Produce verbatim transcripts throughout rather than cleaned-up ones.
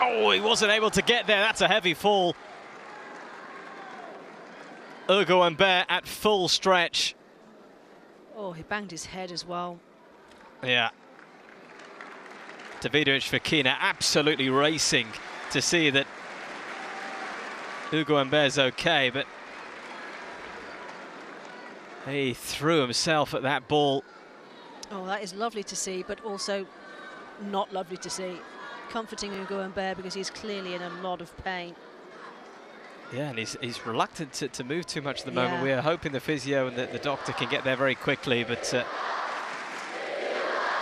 Oh, he wasn't able to get there. That's a heavy fall. Ugo and Bear at full stretch. Oh, he banged his head as well. Yeah. Davidovich Fokina absolutely racing to see that Ugo Mber's okay, but he threw himself at that ball. Oh, that is lovely to see, but also not lovely to see. Comforting Ugo Mber because he's clearly in a lot of pain. Yeah, and he's, he's reluctant to, to move too much at the yeah. moment. We are hoping the physio and the, the doctor can get there very quickly, but uh,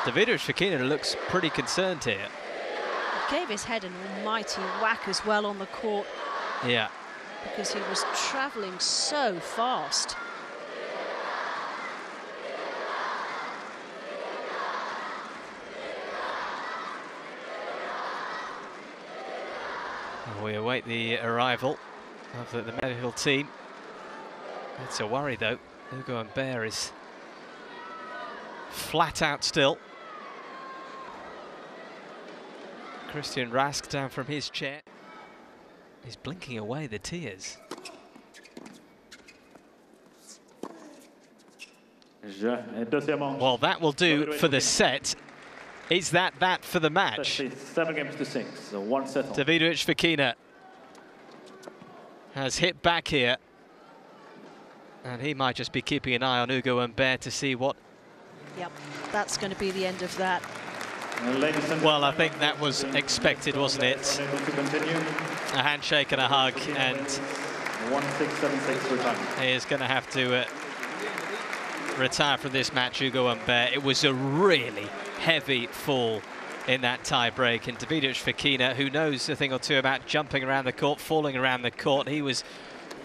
Davidovich Fokina looks pretty concerned here. He gave his head an almighty whack as well on the court. Yeah. Because he was travelling so fast. We await the arrival of the, the medical team. It's a worry though. Ugo Mber is flat out still. Christian Rask down from his chair. He's blinking away the tears. Well, that will do for the set. Is that that for the match? Seven games to six, so one set. Davidovich Fokina has hit back here. And he might just be keeping an eye on Ugo Mber to see what... Yep, that's going to be the end of that. Well, I think that was expected, wasn't it? A handshake and a hug, and he is going to have to uh, retire from this match, Ugo Mber. It was a really heavy fall in that tie break, and Davidovich Fokina, who knows a thing or two about jumping around the court, falling around the court, he was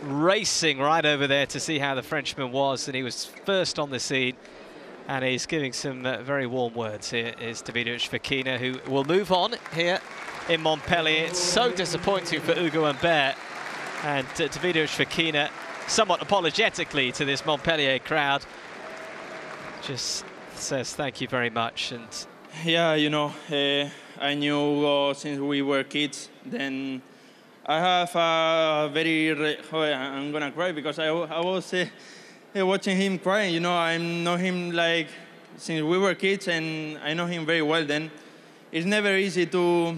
racing right over there to see how the Frenchman was, and he was first on the scene. And he's giving some uh, very warm words. Here is Davidovich Fokina, who will move on here in Montpellier. It's so disappointing for Ugo Mber. And uh, Davidovich Fokina, somewhat apologetically to this Montpellier crowd, just says thank you very much. And yeah, you know, uh, I knew Ugo since we were kids. Then I have a very... Re oh, I'm going to cry because I, I was... Uh, watching him crying, you know, I know him like since we were kids, and I know him very well. Then it's never easy to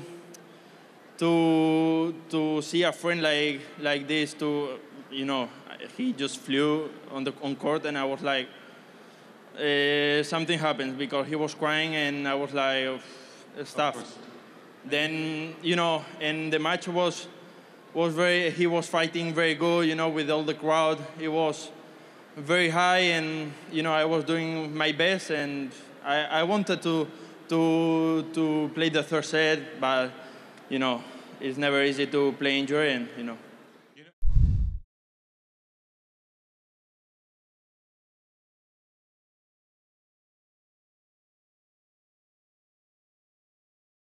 to to see a friend like like this. To you know, he just flew on the on court, and I was like, uh, something happened because he was crying, and I was like, stuff. Then you know, and the match was was very. He was fighting very good, you know, with all the crowd. It was very high, and you know I was doing my best, and I, I wanted to to to play the third set, but you know it's never easy to play injury, and you know.